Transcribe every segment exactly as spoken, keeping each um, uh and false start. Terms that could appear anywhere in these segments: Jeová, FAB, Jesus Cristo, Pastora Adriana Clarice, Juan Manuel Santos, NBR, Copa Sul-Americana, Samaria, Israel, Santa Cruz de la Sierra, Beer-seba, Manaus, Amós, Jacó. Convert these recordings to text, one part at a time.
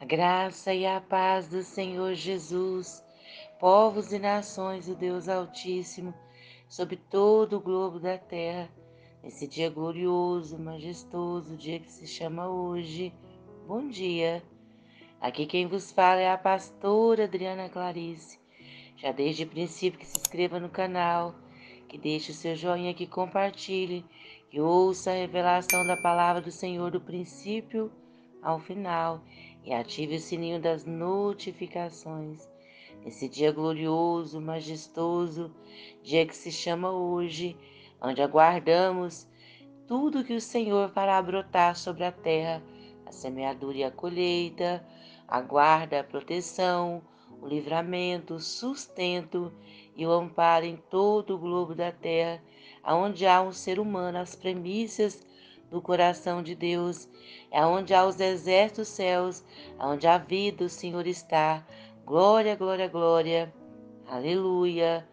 A graça e a paz do Senhor Jesus, povos e nações, o Deus Altíssimo, sobre todo o globo da terra, nesse dia glorioso, majestoso, dia que se chama hoje. Bom dia! Aqui quem vos fala é a pastora Adriana Clarice. Já desde o princípio que se inscreva no canal, que deixe o seu joinha, que compartilhe, que ouça a revelação da palavra do Senhor do princípio ao final e ative o sininho das notificações. Nesse dia glorioso, majestoso, dia que se chama hoje, onde aguardamos tudo que o Senhor fará brotar sobre a terra, a semeadura e a colheita, a guarda, a proteção, o livramento, o sustento e o amparo em todo o globo da terra, aonde há um ser humano, as premissas do coração de Deus, é onde há os exércitos céus, aonde a vida, o Senhor está. Glória, glória, glória, aleluia,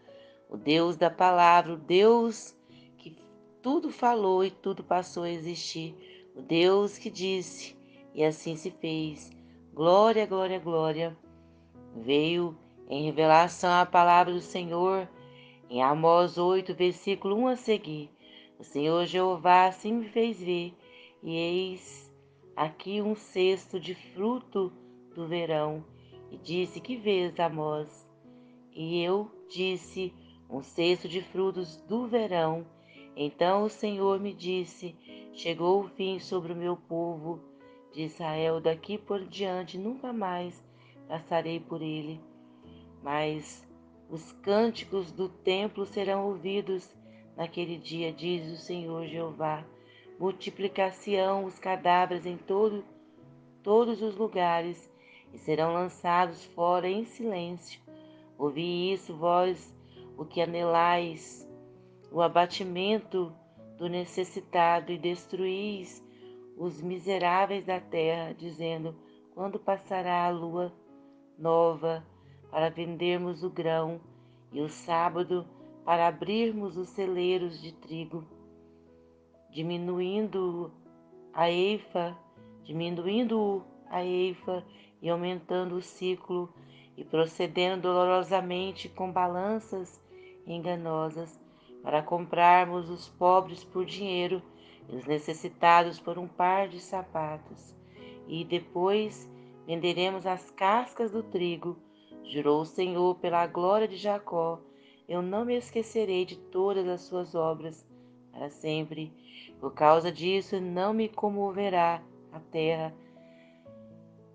o Deus da palavra, o Deus que tudo falou e tudo passou a existir, o Deus que disse e assim se fez. Glória, glória, glória. Veio em revelação a palavra do Senhor, em Amós oito, versículo um a seguir. O Senhor Jeová assim me fez ver, e eis aqui um cesto de fruto do verão. E disse, que vês, Amós? E eu disse, um cesto de frutos do verão. Então o Senhor me disse, chegou o fim sobre o meu povo de Israel, daqui por diante nunca mais passarei por ele. Mas os cânticos do templo serão ouvidos naquele dia, diz o Senhor Jeová. Multiplicar-se-ão os cadáveres em todo, todos os lugares, e serão lançados fora em silêncio. Ouvi isso, vós, o que anelais o abatimento do necessitado e destruís os miseráveis da terra, dizendo, quando passará a lua nova para vendermos o grão e o sábado para abrirmos os celeiros de trigo, diminuindo a eifa, diminuindo a eifa, e aumentando o ciclo, e procedendo dolorosamente com balanças enganosas, para comprarmos os pobres por dinheiro e os necessitados por um par de sapatos. E depois venderemos as cascas do trigo. Jurou o Senhor pela glória de Jacó, eu não me esquecerei de todas as suas obras para sempre. Por causa disso não me comoverá a terra,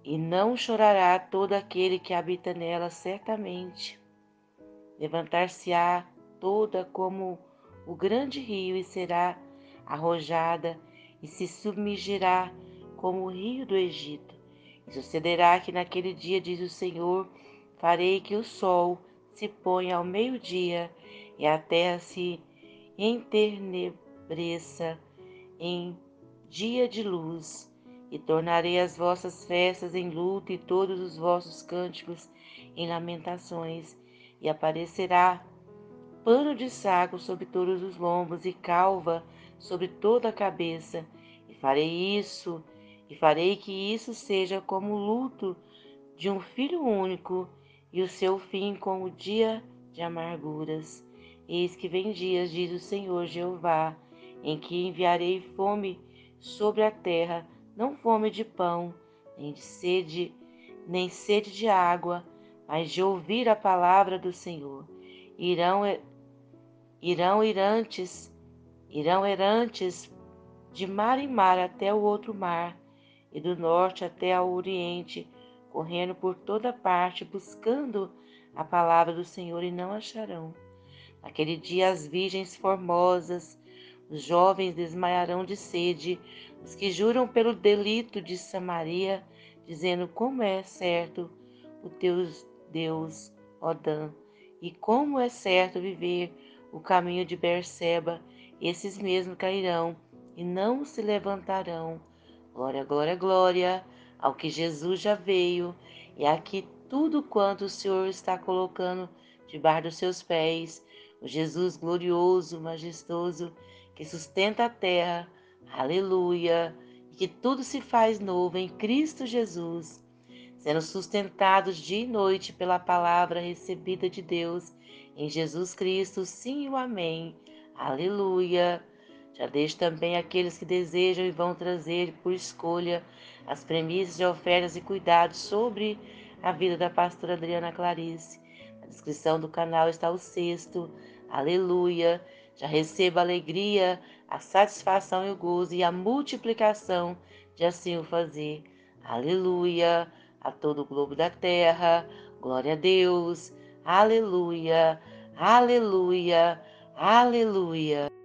e não chorará todo aquele que habita nela, certamente. Levantar-se-á toda como o grande rio, e será arrojada, e se submergirá como o rio do Egito. E sucederá que naquele dia, diz o Senhor, farei que o sol se ponha ao meio-dia, e a terra se enternebreça em dia de luz. E tornarei as vossas festas em luto e todos os vossos cânticos em lamentações. E aparecerá pano de saco sobre todos os lombos e calva sobre toda a cabeça. E farei isso, e farei que isso seja como o luto de um filho único e o seu fim como o dia de amarguras. Eis que vem dias, diz o Senhor Jeová, em que enviarei fome sobre a terra, não fome de pão, nem de sede, nem sede de água, mas de ouvir a palavra do Senhor. Irão, irão errantes, irão errantes de mar em mar até o outro mar, e do norte até ao oriente, correndo por toda parte, buscando a palavra do Senhor, e não acharão. Naquele dia as virgens formosas, os jovens desmaiarão de sede, os que juram pelo delito de Samaria, dizendo, como é certo o teu Deus, ó Dan, e como é certo viver o caminho de Beer-seba, esses mesmos cairão e não se levantarão. Glória, glória, glória ao que Jesus já veio, e aqui tudo quanto o Senhor está colocando debaixo dos seus pés, o Jesus glorioso, majestoso, que sustenta a terra, aleluia, e que tudo se faz novo em Cristo Jesus. sendo sustentados de noite pela palavra recebida de Deus, em Jesus Cristo, sim e o amém. Aleluia! Já deixo também aqueles que desejam e vão trazer por escolha as premissas de ofertas e cuidados sobre a vida da pastora Adriana Clarice. Na descrição do canal está o sexto. Aleluia! Já receba a alegria, a satisfação e o gozo e a multiplicação de assim o fazer. Aleluia! A todo o globo da terra, glória a Deus! Aleluia! Aleluia! Aleluia!